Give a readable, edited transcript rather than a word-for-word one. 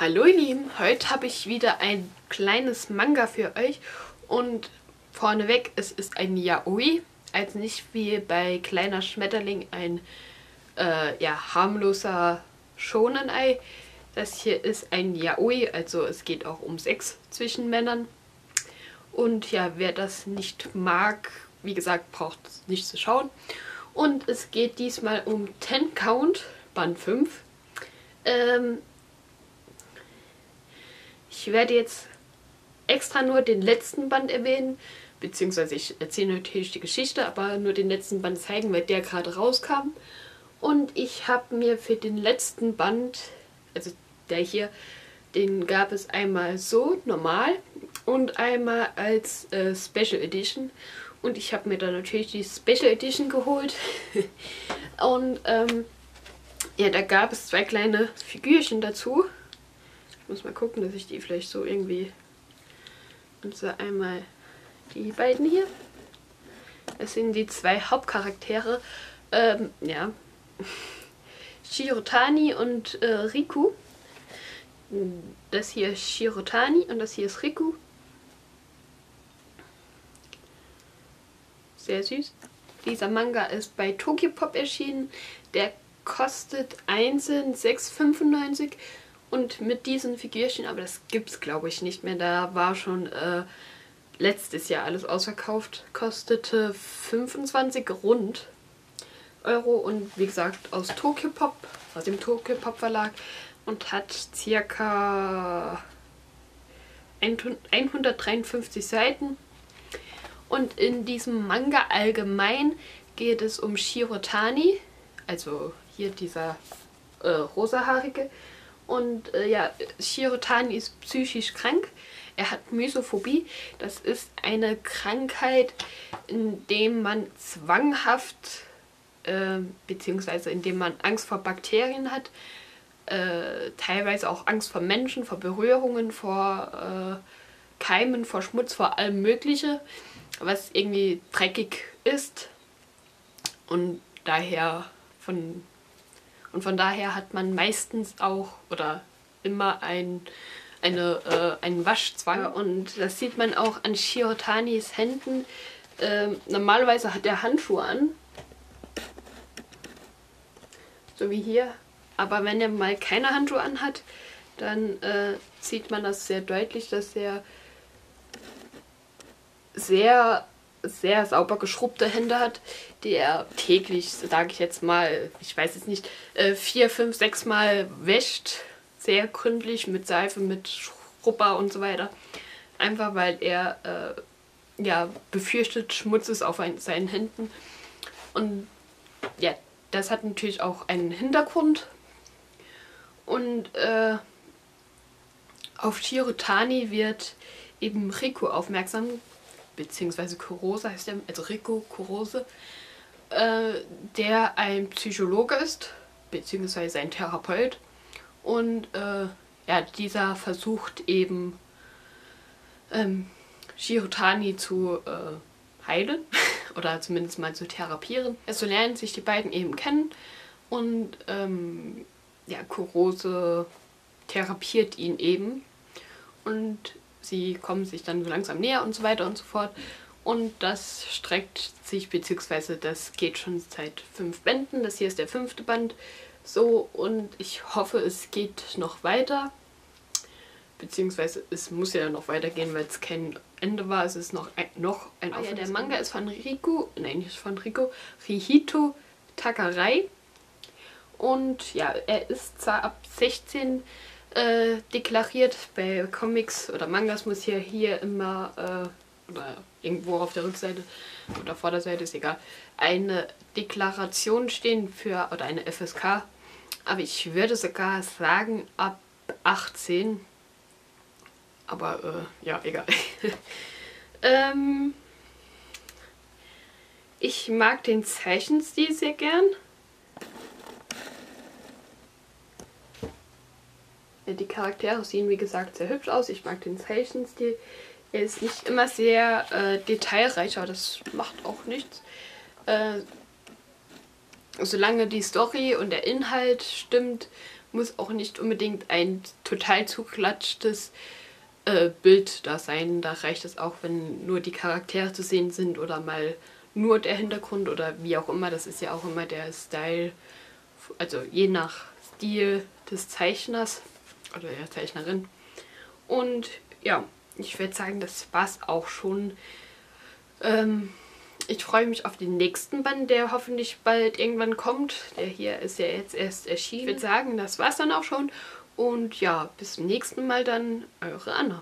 Hallo ihr Lieben, heute habe ich wieder ein kleines Manga für euch und vorneweg, es ist ein Yaoi, also nicht wie bei Kleiner Schmetterling ein harmloser Shonen-Ei. Das hier ist ein Yaoi, also es geht auch um Sex zwischen Männern und ja, wer das nicht mag, wie gesagt, braucht es nicht zu schauen. Und es geht diesmal um Ten Count, Band 5. Ich werde jetzt extra nur den letzten Band erwähnen, beziehungsweise ich erzähle natürlich die Geschichte, aber nur den letzten Band zeigen, weil der gerade rauskam. Und ich habe mir für den letzten Band, also der hier, den gab es einmal so normal und einmal als Special Edition. Und ich habe mir dann natürlich die Special Edition geholt. Und da gab es zwei kleine Figürchen dazu. Ich muss mal gucken, dass ich die vielleicht so irgendwie... Und so einmal die beiden hier. Das sind die zwei Hauptcharaktere. Shirotani und Riku. Das hier ist Shirotani und das hier ist Riku. Sehr süß. Dieser Manga ist bei Tokyopop erschienen. Der kostet einzeln 6,95 € und mit diesen Figürchen, aber das gibt es glaube ich nicht mehr, da war schon letztes Jahr alles ausverkauft, kostete 25 Euro und wie gesagt aus Tokyopop, aus dem Tokyopop Verlag und hat circa 153 Seiten. Und in diesem Manga allgemein geht es um Shirotani, also hier dieser rosahaarige. Und Shirotani ist psychisch krank. Er hat Mysophobie. Das ist eine Krankheit, in der man zwanghaft, beziehungsweise in der man Angst vor Bakterien hat, teilweise auch Angst vor Menschen, vor Berührungen, vor Keimen, vor Schmutz, vor allem Mögliche, was irgendwie dreckig ist. Und daher hat man meistens auch oder immer einen Waschzwang. Und das sieht man auch an Shirotanis Händen. Normalerweise hat er Handschuhe an. So wie hier. Aber wenn er mal keine Handschuhe anhat, dann sieht man das sehr deutlich, dass er sehr, sehr sauber geschrubbte Hände hat, die er täglich, sage ich jetzt mal, ich weiß jetzt nicht, 4, 5, 6 Mal wäscht, sehr gründlich mit Seife, mit Schrubber und so weiter. Einfach weil er befürchtet, Schmutz ist auf seinen Händen. Und ja, das hat natürlich auch einen Hintergrund. Und auf Shirotani wird eben Riku aufmerksam, beziehungsweise Kurose heißt er, also Riku Kurose, der ein Psychologe ist, beziehungsweise ein Therapeut. Und dieser versucht eben Shirotani zu heilen oder zumindest mal zu therapieren. Also lernen sich die beiden eben kennen und Kurose therapiert ihn eben und sie kommen sich dann so langsam näher und so weiter und so fort. Und das streckt sich, beziehungsweise das geht schon seit 5 Bänden. Das hier ist der 5. Band. So, und ich hoffe, es geht noch weiter. Beziehungsweise es muss ja noch weitergehen, weil es kein Ende war. Es ist noch ein Aufwand. Der Manga ist von Rihito Takarai. Und ja, er ist zwar ab 16 deklariert. Bei Comics oder Mangas muss ja hier immer oder irgendwo auf der Rückseite oder Vorderseite, ist egal, eine Deklaration stehen für, oder eine FSK, aber ich würde sogar sagen ab 18, aber egal. Ich mag den Zeichenstil sehr gern. Die Charaktere sehen wie gesagt sehr hübsch aus. Ich mag den Zeichenstil. Er ist nicht immer sehr detailreich, aber das macht auch nichts. Solange die Story und der Inhalt stimmt muss auch nicht unbedingt ein total zugeklatschtes Bild da sein. Da reicht es auch, wenn nur die Charaktere zu sehen sind oder mal nur der Hintergrund oder wie auch immer. Das ist ja auch immer der Style, also je nach Stil des Zeichners oder der Zeichnerin. Und ja, ich würde sagen, das war's auch schon. Ich freue mich auf den nächsten Band, der hoffentlich bald irgendwann kommt. Der hier ist ja jetzt erst erschienen. Ich würde sagen, das war's dann auch schon. Und ja, bis zum nächsten Mal dann, eure Anna.